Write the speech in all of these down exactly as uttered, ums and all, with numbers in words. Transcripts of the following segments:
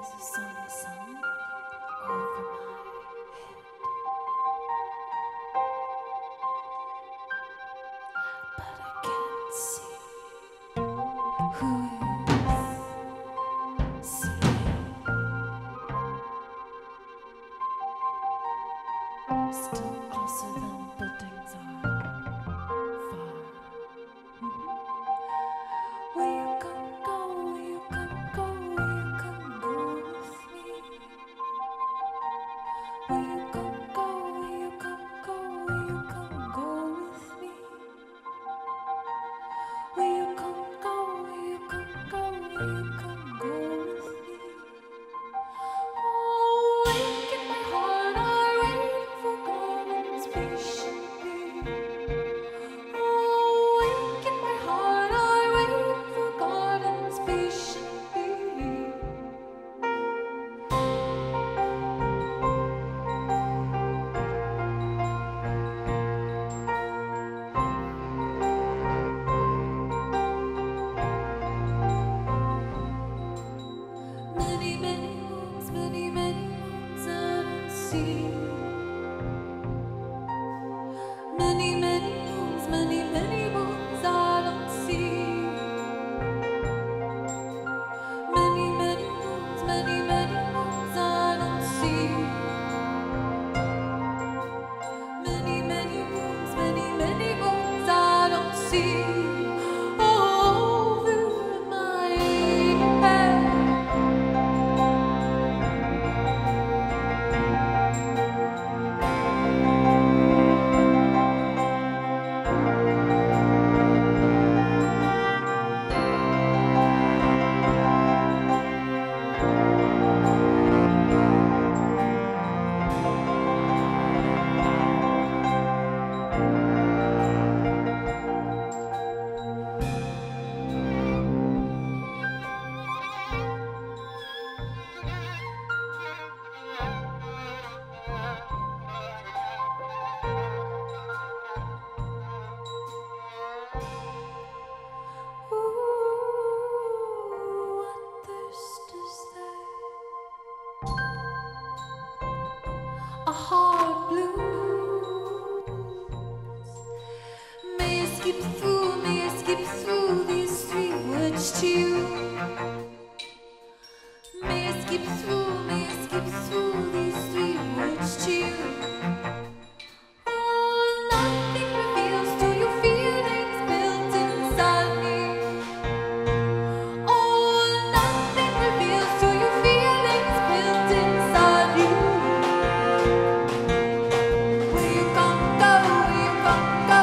There's a song sung over my head, but I can't see who is seeing. Still closer than buildings are far. Mm-hmm. Will you come, go? Will you come, go? Will you come, go with me? Will you come, go? Will you come, go? Will you come, go with me? Will you come, go? Will you come, go? Will you come, go with me? Oh, wake in my heart, I wait for God's patiently. Many, many moons, many, many moons I don't see. Many, many moons, many, many moons I don't see. Many, many moons, many, many moons I don't see. A heart blues may skip through, may skip through these three words to you. May skip through, may skip through these three words to you. Go, will you come, go, will you come, go?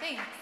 Thanks.